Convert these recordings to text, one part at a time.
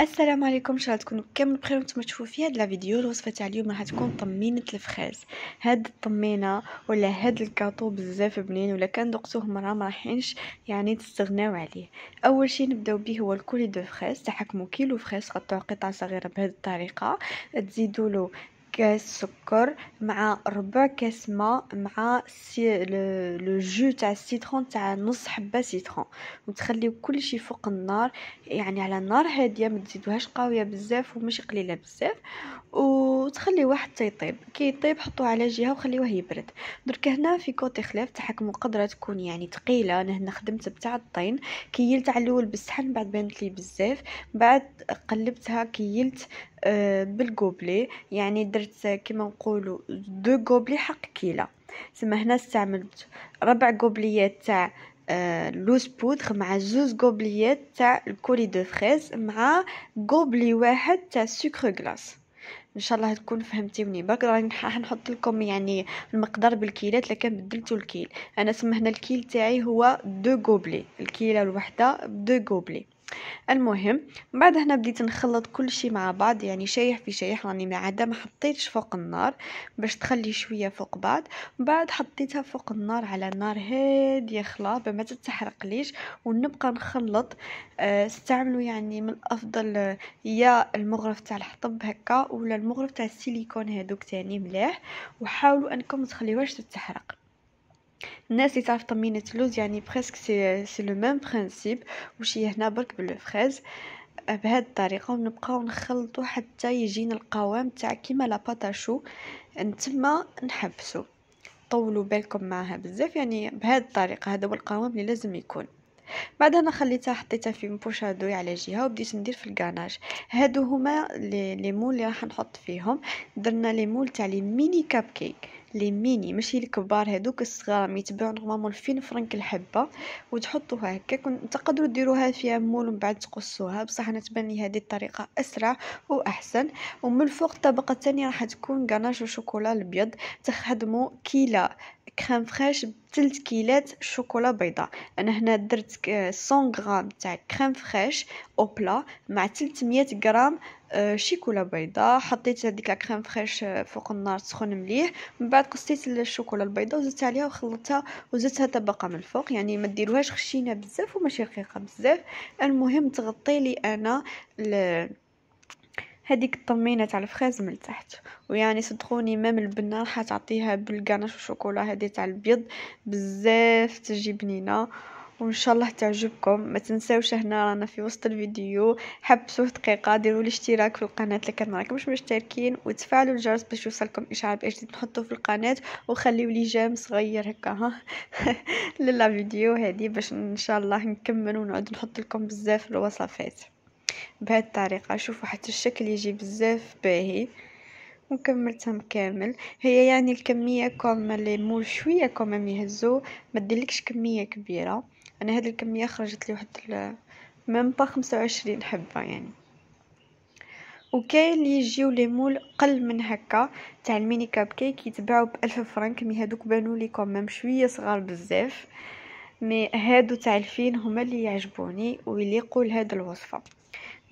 السلام عليكم، ان شاء الله تكونوا كامل بخير. وانتم تشوفوا في هذا الفيديو الوصفه تاع اليوم راح تكون طمينه الفخاز. هاد الطمينه ولا هاد الكاطو بزاف بنين، ولا كان ذقتوه مره ما راحينش يعني تستغناو عليه. اول شيء نبداو به هو الكولي دو فخاز. تحكموا كيلو فخاز، قطعوه قطع صغيره بهذه الطريقه، تزيدوا له كاس سكر مع ربع كاس ماء مع لو جو تاع السيترون تاع نص حبه سيترون، وتخليو كل شيء فوق النار يعني على نار هاديه، ما تزيدوهاش قويه بزاف وماشي قليله بزاف، وتخليه واحد تيطيب. كي يطيب حطوه على جهه وخليوه يبرد. درك هنا في كوتي خلاف، تحكموا قدره تكون يعني ثقيله. انا هنا خدمت بتاع الطين، كيلت على الاول بالصحن، بعد بانت لي بزاف، بعد قلبتها كيلت بالكوبلي، يعني درت كما نقولوا دو كوبلي حق كيله. سما هنا استعملت ربع كوبليات تاع لوز بودغ مع زوز كوبليات تاع الكولي دو فريز مع كوبلي واحد تاع سكر كلاص. ان شاء الله تكون فهمتوني. برك راني نحط لكم يعني المقدار بالكيلات، لكن بدلتو الكيل. انا سما هنا الكيل تاعي هو دو كوبلي، الكيله الوحده دو كوبلي. المهم بعد هنا بديت نخلط كل شيء مع بعض، يعني شايح في شايح، راني ما عاد ما حطيتش فوق النار باش تخلي شويه فوق بعض. بعد حطيتها فوق النار على نار هاديه خلاص ما تتحرق ليش، ونبقى نخلط. استعملوا يعني من الافضل يا المغرف تاع الحطب هكا ولا المغرف تاع السيليكون، هذوك تاني ملاح، وحاولوا انكم ما تخليوهاش تتحرق. الناس اللي تعرف طمينه اللوز يعني بريسك سي لو ميم برينسيپ، واش هي هنا برك باللو فريز بهذه الطريقه، ونبقاو نخلطو حتى يجينا القوام تاع كيما لا باتاشو نتما نحبسو. طولوا بالكم معها بزاف يعني بهذه الطريقه، هذا هو القوام اللي لازم يكون. بعد انا خليتها حطيتها في مبوشادوي على جهه، وبديت ندير في الكاناج. هادو هما لي مول اللي راح نحط فيهم. درنا لي مول تاع لي ميني كاب كيك، لي ميني ماشي الكبار، هذوك الصغار راهم يتباعوا نورمالمون 2000 فرنك الحبه، وتحطوها هكاك وتقدروا ديروها فيها مول ومن بعد تقصوها. بصح انا تبان لي هذه الطريقه اسرع واحسن. ومن الفوق الطبقه الثانيه راح تكون كاناج وشوكولا الابيض. تخدموا كيلو كريم فريش بثلث كيلات شوكولا بيضاء. انا هنا درت 100 غرام تاع كريم فريش او بلا مع 300 غرام شوكولا بيضاء. حطيت هذيك لا كريم فريش فوق النار تسخن مليح، من بعد قصيت الشوكولا البيضاء وزدت عليها وخلطتها، وزدتها طبقه من الفوق، يعني ما ديروهاش خشينه بزاف وماشي رقيقه بزاف. المهم تغطي لي انا هذيك الطمينه تاع الفخاز من تحت، ويعني صدقوني مام البنه راح تعطيها بالكاناش والشوكولا هذه تاع الابيض بزاف تجي بنينه، وان شاء الله تعجبكم. ما تنساوش هنا رانا في وسط الفيديو، حبسوه دقيقه، ديروا الاشتراك في القناه اللي كان راكمش مشتركين، وتفعلوا الجرس باش يوصلكم اشعار باش جديد نحطوه في القناه، وخليوا لي جيم صغير هكا للا فيديو هذه باش ان شاء الله نكمل ونعود نحط لكم بزاف الوصفات بهذه الطريقه. شوفوا حتى الشكل يجي بزاف باهي، وكملتهم كامل. هي يعني الكميه كوم لي مول شويه كوم يهزو، ما ديرلكش كميه كبيره. انا هذه الكميه خرجت لي واحد ميم با 25 حبه يعني. وكاين اللي يجيو لي مول قل من هكا تاع الميني كاب كيك يتباعوا ب 1000 فرنك، مي هذوك بانوا لي كوم شويه صغار بزاف، مي هادو تاع 2000 هما اللي يعجبوني ويليقوا لهاد الوصفه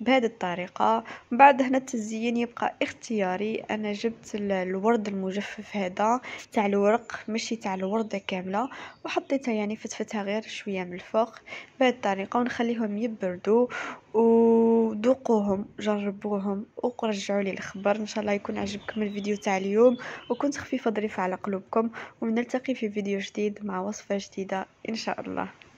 بهذه الطريقه. من بعد هنا التزيين يبقى اختياري. انا جبت الورد المجفف هذا تاع الورق ماشي تاع الورده كامله، وحطيتها يعني فتفتها غير شويه من الفوق بهذه الطريقه، ونخليهم يبردوا. وذوقوهم جربوهم ورجعوا لي الخبر. ان شاء الله يكون عجبكم الفيديو تاع اليوم، وكنت خفيفه ظريفه على قلوبكم، ونلتقي في فيديو جديد مع وصفه جديده ان شاء الله.